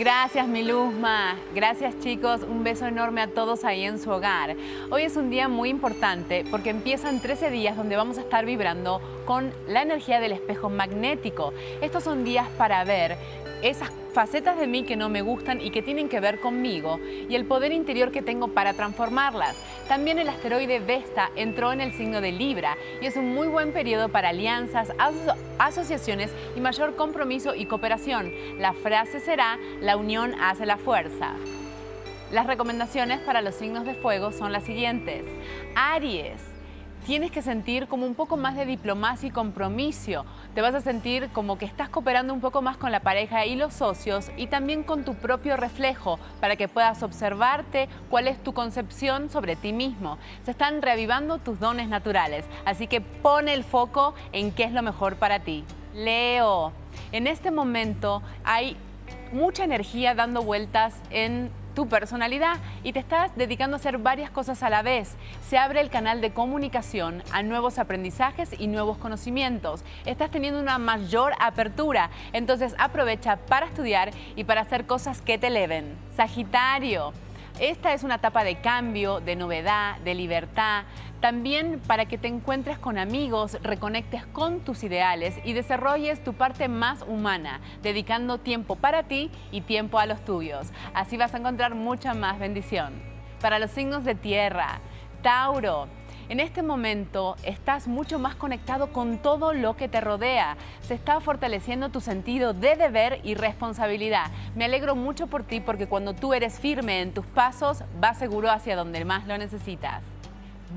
Gracias, mi Luzma. Gracias, chicos. Un beso enorme a todos ahí en su hogar. Hoy es un día muy importante porque empiezan 13 días donde vamos a estar vibrando con la energía del espejo magnético. Estos son días para ver esas facetas de mí que no me gustan y que tienen que ver conmigo y el poder interior que tengo para transformarlas. También el asteroide Vesta entró en el signo de Libra y es un muy buen periodo para alianzas, asociaciones y mayor compromiso y cooperación. La frase será: la unión hace la fuerza. Las recomendaciones para los signos de fuego son las siguientes. Aries. Tienes que sentir como un poco más de diplomacia y compromiso. Te vas a sentir como que estás cooperando un poco más con la pareja y los socios y también con tu propio reflejo para que puedas observarte cuál es tu concepción sobre ti mismo. Se están reavivando tus dones naturales, así que pon el foco en qué es lo mejor para ti. Leo, en este momento hay mucha energía dando vueltas en tu personalidad y te estás dedicando a hacer varias cosas a la vez. Se abre el canal de comunicación a nuevos aprendizajes y nuevos conocimientos. Estás teniendo una mayor apertura, entonces aprovecha para estudiar y para hacer cosas que te eleven. Sagitario, esta es una etapa de cambio, de novedad, de libertad. También para que te encuentres con amigos, reconectes con tus ideales y desarrolles tu parte más humana, dedicando tiempo para ti y tiempo a los tuyos. Así vas a encontrar mucha más bendición. Para los signos de tierra, Tauro. En este momento estás mucho más conectado con todo lo que te rodea. Se está fortaleciendo tu sentido de deber y responsabilidad. Me alegro mucho por ti porque cuando tú eres firme en tus pasos, vas seguro hacia donde más lo necesitas.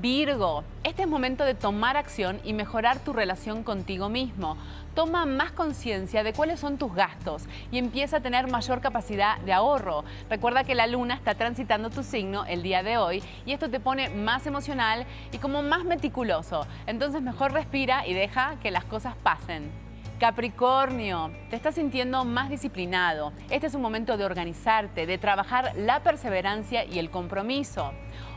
Virgo, este es momento de tomar acción y mejorar tu relación contigo mismo. Toma más conciencia de cuáles son tus gastos y empieza a tener mayor capacidad de ahorro. Recuerda que la luna está transitando tu signo el día de hoy y esto te pone más emocional y como más meticuloso. Entonces mejor respira y deja que las cosas pasen. Capricornio, te estás sintiendo más disciplinado. Este es un momento de organizarte, de trabajar la perseverancia y el compromiso.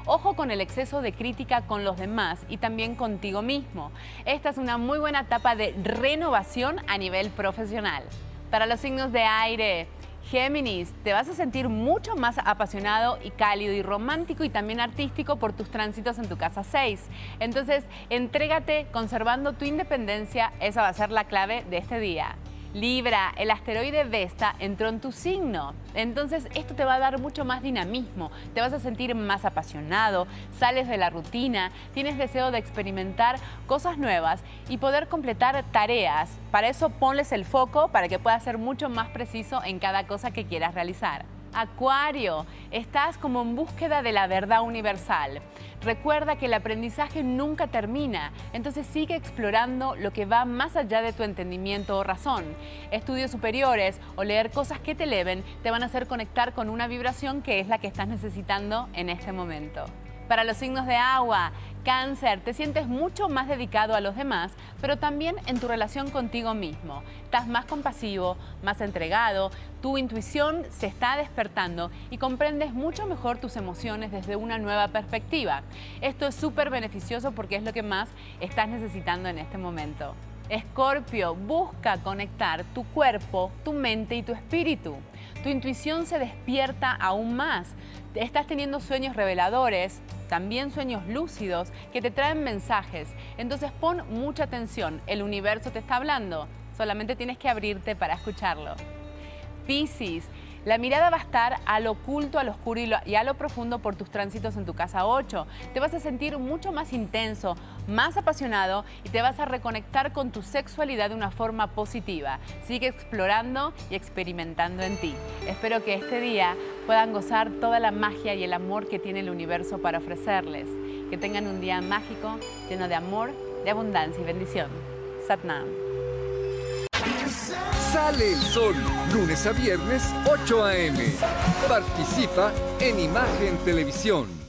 Ojo con el exceso de crítica con los demás y también contigo mismo. Esta es una muy buena etapa de renovación a nivel profesional. Para los signos de aire, Géminis, te vas a sentir mucho más apasionado y cálido y romántico y también artístico por tus tránsitos en tu casa 6. Entonces, entrégate conservando tu independencia, esa va a ser la clave de este día. Libra, el asteroide Vesta entró en tu signo, entonces esto te va a dar mucho más dinamismo, te vas a sentir más apasionado, sales de la rutina, tienes deseo de experimentar cosas nuevas y poder completar tareas. Para eso ponles el foco para que puedas ser mucho más preciso en cada cosa que quieras realizar. Acuario, estás como en búsqueda de la verdad universal. Recuerda que el aprendizaje nunca termina, entonces sigue explorando lo que va más allá de tu entendimiento o razón. Estudios superiores o leer cosas que te eleven te van a hacer conectar con una vibración que es la que estás necesitando en este momento. Para los signos de agua, Cáncer, te sientes mucho más dedicado a los demás, pero también en tu relación contigo mismo. Estás más compasivo, más entregado, tu intuición se está despertando y comprendes mucho mejor tus emociones desde una nueva perspectiva. Esto es súper beneficioso porque es lo que más estás necesitando en este momento. Escorpio, busca conectar tu cuerpo, tu mente y tu espíritu. Tu intuición se despierta aún más. Estás teniendo sueños reveladores, también sueños lúcidos que te traen mensajes. Entonces pon mucha atención, el universo te está hablando. Solamente tienes que abrirte para escucharlo. Piscis, la mirada va a estar a lo oculto, a lo oscuro y a lo profundo por tus tránsitos en tu casa 8. Te vas a sentir mucho más intenso, más apasionado y te vas a reconectar con tu sexualidad de una forma positiva. Sigue explorando y experimentando en ti. Espero que este día puedan gozar toda la magia y el amor que tiene el universo para ofrecerles. Que tengan un día mágico, lleno de amor, de abundancia y bendición. Satnam. Sale el Sol, lunes a viernes, 8 a.m. Participa en Imagen Televisión.